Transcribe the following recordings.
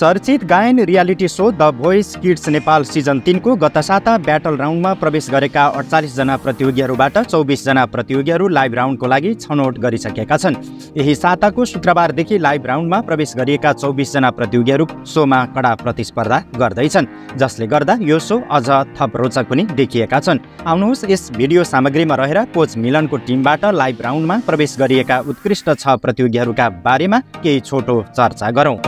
चर्चित गायन reality show the voice kids Nepal season 3 को गत साता ब्याटल राउन्डमा प्रवेश गरेका 48 जना प्रतियोगीहरूबाट 24 जना प्रतियोगीहरू लाइभ राउन्डको लागि छनौट गरिसकेका छन्। यही साताको शुक्रबारदेखि लाइभ राउन्डमा प्रवेश गरिएका 24 जना प्रतियोगीहरू शोमा कडा प्रतिस्पर्धा गर्दैछन्, जसले गर्दा यो शो अझ थप रोचक पनि देखिएका छन्। आउनुहोस् यस भिडियो सामग्रीमा रहेर कोच मिलनको टिमबाट लाइभ राउन्डमा प्रवेश गरिएका उत्कृष्ट 6 प्रतियोगीहरूका बारेमा केही छोटो चर्चा गरौँ।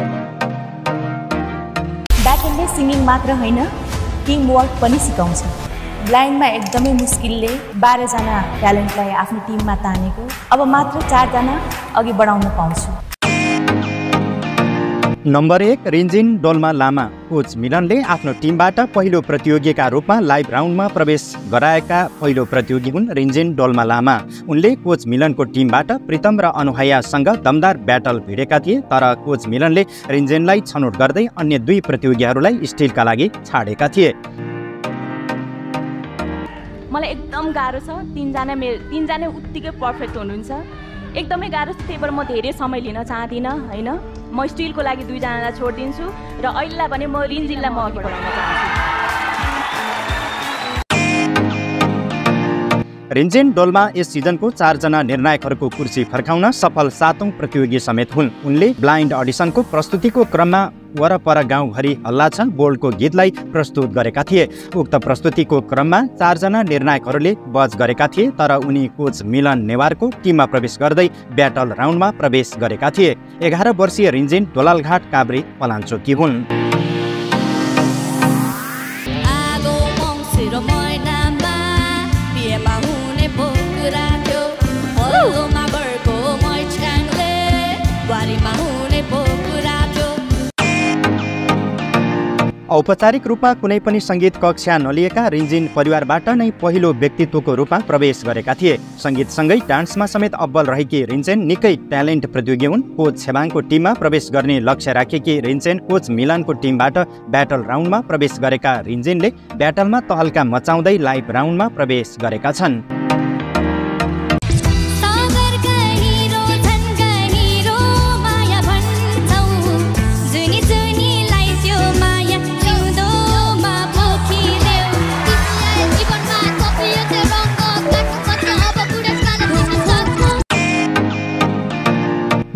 ब्याटलले सिंगिङ मात्र होइन, टिम वर्क पनि सिकाउँछ। ब्लाइन्डमा एकदमै मुस्किलले 12 जना ट्यालेन्टलाई आफ्नो टिममा तानेको, अब मात्र 4 जना अघि बढाउन पाउँछु। नम्बर 1 रिन्जिन डोल्मा लामा। कोच मिलनले आफ्नो टिमबाट पहिलो प्रतियोगीका रूपमा लाइभ राउन्डमा प्रवेश गराएका पहिलो प्रतियोगी हुन् रिन्जिन डोल्मा लामा। उनले कोच मिलनको टिमबाट प्रीतम र अनुहायासँग दमदार ब्याटल भिडेका थिए, तर कोच मिलनले रिन्जिनलाई छनौट गर्दै अन्य 2 प्रतियोगीहरूलाई स्टिलका लागि छाडेका थिए। मलाई एकदम गाह्रो छ, तीन जना उत्तिकै पर्फेक्ट हुनुहुन्छ, एकदमै गाह्रो छ, त्यही भएर म धेरै समय लिन चाहदिन, हैन। म स्टिलको लागि 2 जनालाई छोड्दिन्छु र अहिलेलाई भने म रिन्जिनलाई म अघि बढाउन चाहन्छु। रिन्जिन डोल्मा यस सिजनको 4 जना निर्णायकहरूको कुर्सी फर्काउन सफल 7औं प्रतियोगी समेत हुन्। उनले ब्लाइन्ड अडिसनको प्रस्तुतिको क्रममा वरपर गाउँभरि हल्ला छ बोल्डको गीतलाई प्रस्तुत गरेका थिए। उक्त प्रस्तुतिको क्रममा 4 जना निर्णायकहरूले बज गरेका थिए, तर उनी कोच मिलन नेवारको टिममा प्रवेश गर्दै ब्याटल राउन्डमा प्रवेश गरेका थिए। 11 वर्षीय रिन्जिन दोलालघाट काभ्रे पलाञ्चोकी हुन्। औपचारिक रूपमा कुनै पनि संगीत कक्षा नलिएका रिन्जिन परिवारबाट नै पहिलो व्यक्तित्वको रूपमा प्रवेश गरेका थिए। संगीतसँगै डान्समा समेत अब्बल रहेकी रिन्जिन निकै ट्यालेन्ट प्रतियोगी हुन्। कोच छेबाङको टिममा प्रवेश गर्ने लक्ष्य राखेकी रिन्जिन कोच मिलानको टिमबाट ब्याटल राउन्डमा प्रवेश गरेका रिन्जिनले ब्याटलमा तहल्का मचाउँदै लाइभ राउन्डमा प्रवेश गरेका छन्।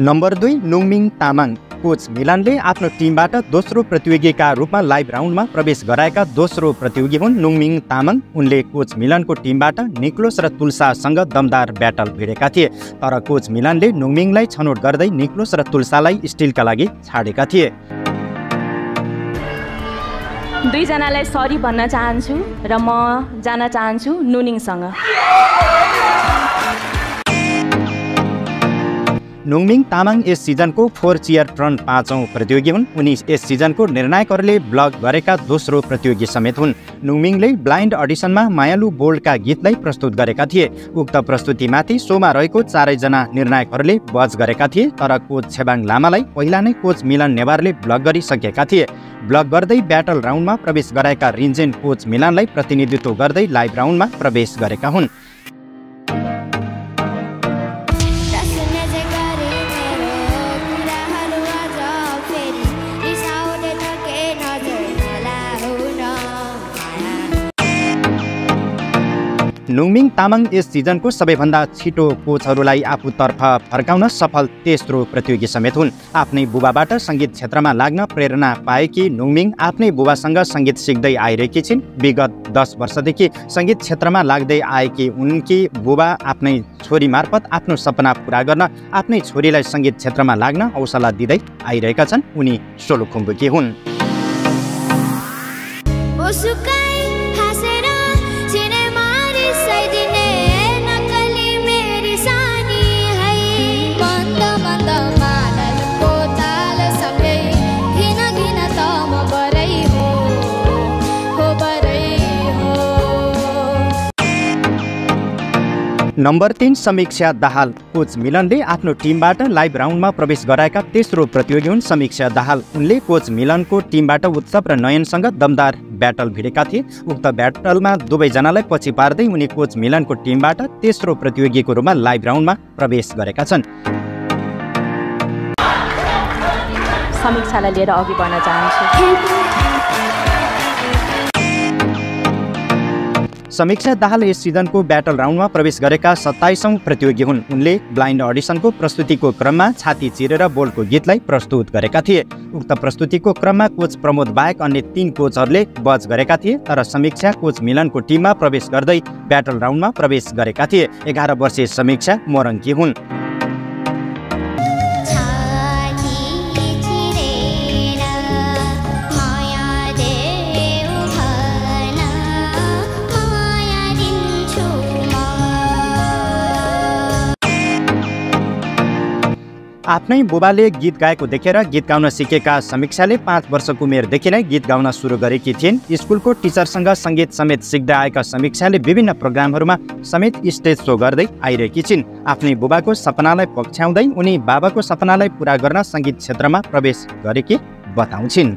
नम्बर 2 नुङमिङ तामाङ। कोच मिलनले आफ्नो टिमबाट दोस्रो प्रतियोगीका रूपमा लाइभ राउन्डमा प्रवेश गराएका दोस्रो प्रतियोगी हुन् नुङमिङ तामाङ। उनले कोच मिलनको टिमबाट निक्लोस र तुलसासँग दमदार ब्याटल भिडेका थिए, तर कोच मिलनले नुङमिङलाई छनौट गर्दै निक्लोस र तुलसालाई स्टिलका लागि छाडेका थिए। 2 जनालाई सरी भन्न चाहन्छु र म जान चाहन्छु नुङमिङसँग। नुङमिङ तामाङ यस सिजनको 4 चियर टर्न 5औं प्रतियोगी हुन्। उनी यस सिजनको निर्णायकहरूले ब्लग गरेका दोस्रो प्रतियोगी समेत हुन्। नुङमिङले ब्लाइन्ड अडिसनमा मायालु बोल्डका गीतलाई प्रस्तुत गरेका थिए। उक्त प्रस्तुतिमाथि शोमा रहेको 4 जना निर्णायकहरूले बज गरेका थिए, तर कोच छेबाङ लामालाई पहिला नै कोच मिलन नेवारले ब्लग गरिसकेका थिए। ब्लग गर्दै ब्याटल राउन्डमा प्रवेश गराएका रिन्जिन कोच मिलनलाई प्रतिनिधित्व गर्दै लाइभ राउन्डमा प्रवेश गरेका हुन्। नुङमिङ तामाङ यस सिजनको सबैभन्दा छिटो कोचहरूलाई आफूतर्फ फर्काउन सफल तेस्रो प्रतियोगी समेत हुन्। आफ्नै बुबाबाट संगीत क्षेत्रमा लाग्न प्रेरणा पाएकी नुङमिङ आफ्नै बुबासँग संगीत सिक्दै आइरहेकी छिन्। विगत 10 वर्षदेखि संगीत क्षेत्रमा लाग्दै आएकी उनकी बुबा आफ्नै छोरी मार्फत आफ्नो सपना पूरा गर्न आफ्नै छोरीलाई संगीत क्षेत्रमा लाग्न हौसला दिँदै आइरहेका छन्। उनी सोलुखुम्बुकी हुन्। नम्बर 3 समीक्षा दाहाल। कोच मिलनले आफ्नो टिमबाट लाइभ राउन्डमा प्रवेश गराएका तेस्रो प्रतियोगी हुन् समीक्षा दाहाल। उनले कोच मिलनको टिमबाट उत्सव र नयनसँग दमदार ब्याटल भिडेका थिए। उक्त ब्याटलमा दुवैजनालाई पछि पार्दै उनी कोच मिलनको टिमबाट तेस्रो प्रतियोगीको रूपमा लाइभ राउन्डमा प्रवेश गरेका छन्। समीक्षालाई लिएर अघि बढ्न चाहन्छु। समीक्षा दाहालले यस सिजनको ब्याटल राउन्डमा प्रवेश गरेका 27औं प्रतियोगी हुन्। उनले ब्लाइन्ड अडिसनको प्रस्तुतिको क्रममा छाती चिरेर बोलको गीतलाई प्रस्तुत गरेका थिए। उक्त प्रस्तुतिको क्रममा कोच प्रमोद बाहेक अन्य 3 कोचहरूले बज गरेका थिए, तर समीक्षा कोच मिलनको टिममा प्रवेश गर्दै ब्याटल राउन्डमा प्रवेश गरेका थिए। 11 वर्षीय समीक्षा मोरङकी हुन्। आफ्नै बुबाले गीत गाएको देखेर गीत गाउन सिकेका समीक्षाले 5 वर्षको उमेरदेखि नै गीत गाउन सुरु गरेकी थिइन्। स्कुलको टिचरसँग संगीत समेत सिक्दै आएका समीक्षाले विभिन्न प्रोग्रामहरूमा समेत स्टेज शो गर्दै आइरहेकी छिन्। आफ्नै बुबाको सपनालाई पछ्याउँदै उनी बाबाको सपनालाई पूरा गर्न संगीत क्षेत्रमा प्रवेश गरेकी बताउँछिन्।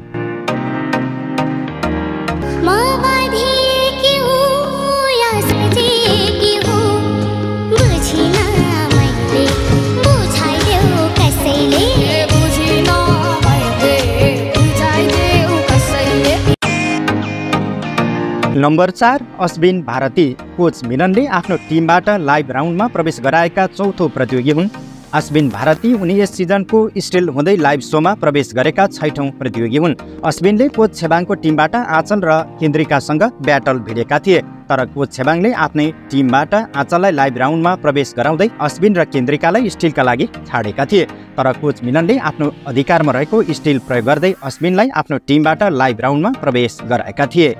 नम्बर 4 अश्विन भारती। कोच मिलनले आफ्नो टिमबाट लाइभ राउन्डमा प्रवेश गराएका 4औं प्रतियोगी हुन्। अश्विन भारती उनी यस सिजनको स्टिल हुँदै लाइभ शोमा प्रवेश गरेका 6औं प्रतियोगी हुन्। अश्विनले कोच छेबाङको टिमबाट आँचल र केन्द्रिकासँग ब्याटल भिडेका थिए, तर कोच छेबाङले आफ्नै टिमबाट आँचललाई लाइभ राउन्डमा प्रवेश गराउँदै अश्विन र केन्द्रिकालाई स्टिलका लागि छाडेका थिए। तर कोच मिलनले आफ्नो अधिकारमा रहेको स्टिल प्रयोग गर्दै अश्विनलाई आफ्नो टिमबाट लाइभ राउन्डमा प्रवेश गराएका थिए।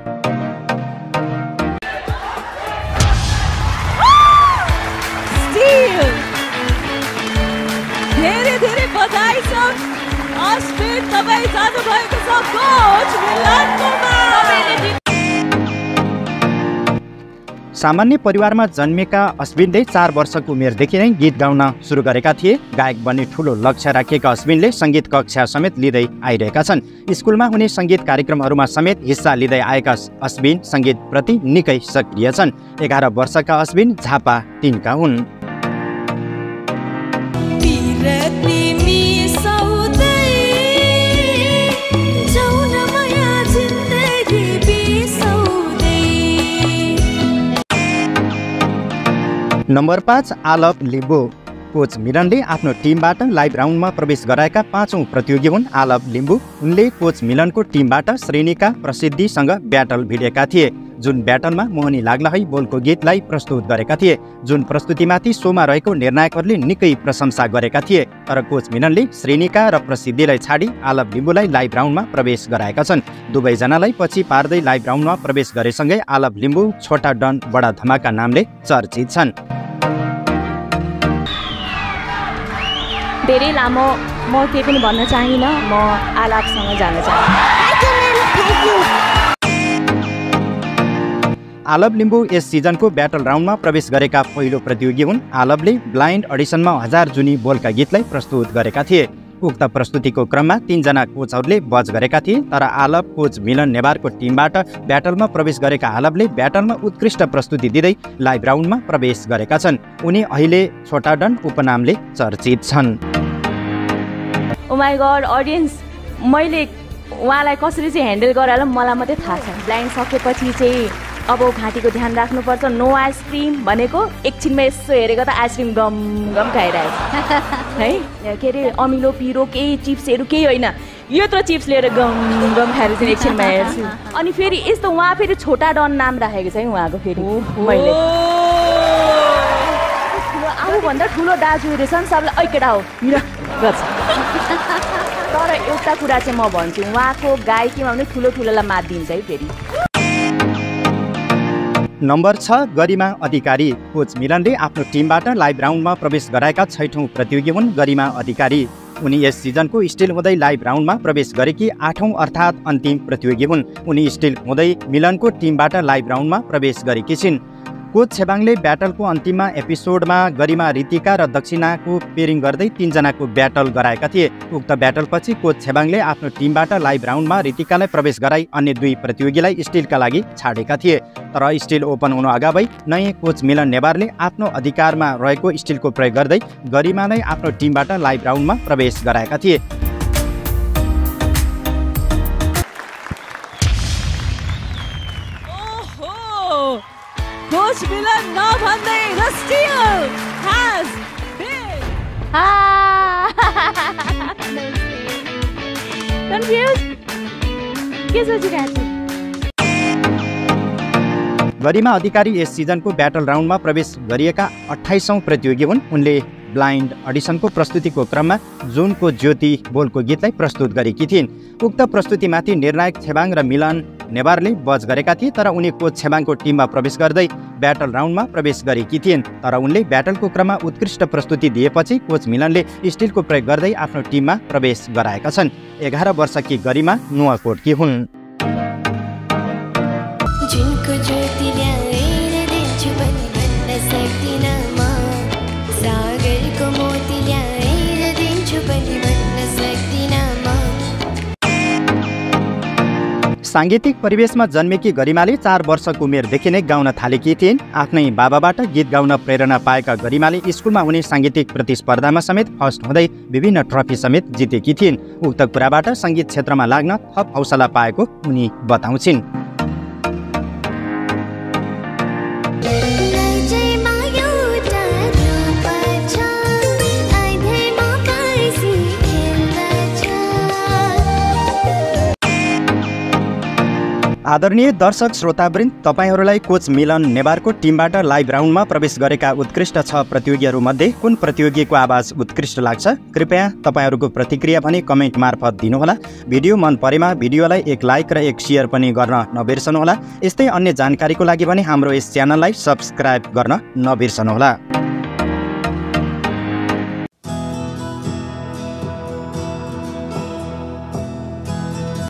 सामान्य परिवारमा जन्मेका अश्विनले 4 वर्षको उमेरदेखि नै गीत गाउन सुरु गरेका थिए। गायक बन्ने ठुलो लक्ष्य राखेका अश्विनले संगीत कक्षा समेत लिँदै आइरहेका छन्। स्कुलमा हुने संगीत कार्यक्रमहरूमा समेत हिस्सा लिँदै आएका अश्विन संगीतप्रति निकै सक्रिय छन्। 11 वर्षका अश्विन झापा 3 का हुन्। नम्बर 5 आलप लिम्बू। कोच मिलनले आफ्नो टिमबाट लाइभ राउन्डमा प्रवेश गराएका 5औं प्रतियोगी हुन् आलप लिम्बू। उनले कोच मिलनको टिमबाट श्रेणीका प्रसिद्धिसँग ब्याटल भिडेका थिए, जुन ब्याटलमा मोहनी लाग्ला है बोलको गीतलाई प्रस्तुत गरेका थिए, जुन प्रस्तुतिमाथि शोमा रहेको निर्णायकहरूले निकै प्रशंसा गरेका थिए। तर कोच मिलनले श्रेणीका र प्रसिद्धिलाई छाडी आलप लिम्बूलाई लाइभ राउन्डमा प्रवेश गराएका छन्। दुवैजनालाई पछि पार्दै लाइभ राउन्डमा प्रवेश गरेसँगै आलप लिम्बू छोटा डन बडा धमाका नामले चर्चित छन्। धेरै लामो म के पनि भन्न चाहन्न, म आलपसँग जान चाहन्छु। आलप लिम्बू यस सिजनको ब्याटल राउन्डमा प्रवेश गरेका पहिलो प्रतियोगी हुन्। आलपले ब्लाइन्ड अडिसनमा 1000 जुनी बोलका गीतलाई प्रस्तुत गरेका थिए। उक्त प्रस्तुतिको क्रममा 3 जना कोचहरूले बज गरेका थिए, तर आलप कोच मिलन नेवारको टिमबाट ब्याटलमा प्रवेश गरेका आलपले ब्याटलमा उत्कृष्ट प्रस्तुति दिँदै लाइभ राउन्डमा प्रवेश गरेका छन्। उनी अहिले छोटा डन उपनामले चर्चित छन्। ओ माय गॉड ऑडियन्स, मैले उहाँलाई कसरी चाहिँ ह्यान्डल गराला मलाई मात्रै थाहा छ। ब्लाइन्ड सकेपछि चाहिँ अब घाँटीको ध्यान राख्नुपर्छ। नो आइसक्रिम भनेको एकछिनमै यसो हेरेको त आइसक्रिम गम गम खाइरहेको है, के अरे अमिलो पिरो केही चिप्सहरू केही होइन, यत्रो चिप्स लिएर गम गम खाएर चाहिँ एकछिनमा हेर्छु। अनि फेरि यस्तो उहाँ फेरि छोटा डन नाम राखेको छ है उहाँको। फेरि मैले आफूभन्दा ठुलो दाजुहरू रहेछन्, सबले ऐ केटा हो मिरा गर्छ। तर एउटा कुरा चाहिँ म भन्छु, उहाँको गायकीमा पनि ठुलो ठुलोलाई मात दिन्छ है फेरि। नम्बर 6 गरिमा अधिकारी। कोच मिलनले आफ्नो टिमबाट लाइभ राउन्डमा प्रवेश गराएका 6औं प्रतियोगी हुन् गरिमा अधिकारी। उनी यस सिजनको स्टिल हुँदै लाइभ राउन्डमा प्रवेश गरेकी 8औं अर्थात् अन्तिम प्रतियोगी हुन्। उनी स्टिल हुँदै मिलनको टिमबाट लाइभ राउन्डमा प्रवेश गरेकी छिन्। कोच छेबाङले ब्याटलको अन्तिममा एपिसोडमा गरिमा रीतिका र दक्षिणाको पेरिङ गर्दै 3 जनाको ब्याटल गराएका थिए। उक्त ब्याटलपछि कोच छेबाङले आफ्नो टिमबाट लाइभ राउन्डमा रीतिकालाई प्रवेश गराई अन्य 2 प्रतियोगीलाई स्टिलका लागि छाडेका थिए। तर स्टिल ओपन हुनु अगावै नयाँ कोच मिलन नेवारले आफ्नो अधिकारमा रहेको स्टिलको प्रयोग गर्दै गरिमालाई आफ्नो टिमबाट लाइभ राउन्डमा प्रवेश गराएका थिए। English villain Nabhandai, the steal has been. Ah! Confused? Guess what you guys? गरिमा अधिकारी यस सिजनको ब्याटल राउन्डमा प्रवेश गरिएका 28औं प्रतियोगी हुन्। उनले ब्लाइन्ड अडिसनको प्रस्तुतिको क्रममा जुनको ज्योति बोलको गीतलाई प्रस्तुत गरेकी थिइन्। उक्त प्रस्तुतिमाथि निर्णायक छेबाङ र मिलन नेवारले बज गरेका थिए, तर उनी कोच छेबाङको टिममा प्रवेश गर्दै ब्याटल राउन्डमा प्रवेश गरेकी थिइन्। तर उनले ब्याटलको क्रममा उत्कृष्ट प्रस्तुति दिएपछि कोच मिलनले स्टिलको प्रयोग गर्दै आफ्नो टिममा प्रवेश गराएका छन्। 11 वर्षकी गरिमा नुवाकोटकी हुन्। सांगीतिक परिवेशमा जन्मेकी गरिमाले 4 वर्षको उमेरदेखि नै गाउन थालेकी थिइन्। आफ्नै बाबाबाट गीत गाउन प्रेरणा पाएका गरिमाले स्कुलमा हुने सांगीतिक प्रतिस्पर्धामा समेत फर्स्ट हुँदै विभिन्न ट्रफी समेत जितेकी थिइन्। उक्त कुराबाट संगीत क्षेत्रमा लाग्न थप हौसला पाएको उनी बताउँछिन्। आदरणीय दर्शक श्रोतावृन्द, तपाईहरुलाई कोच मिलन नेवारको टिमबाट लाइभ राउन्डमा प्रवेश गरेका उत्कृष्ट 6 प्रतियोगीहरुमध्ये कुन प्रतियोगीको आवाज उत्कृष्ट लाग्छ? कृपया तपाईहरुको प्रतिक्रिया भने कमेन्ट मार्फत दिनुहोला। भिडियो मन परेमा भिडियोलाई एक लाइक र एक शेयर पनि गर्न नबिर्सनुहोला। यस्तै अन्य जानकारीको लागि भने हाम्रो यस च्यानललाई सब्स्क्राइब गर्न नबिर्सनुहोला।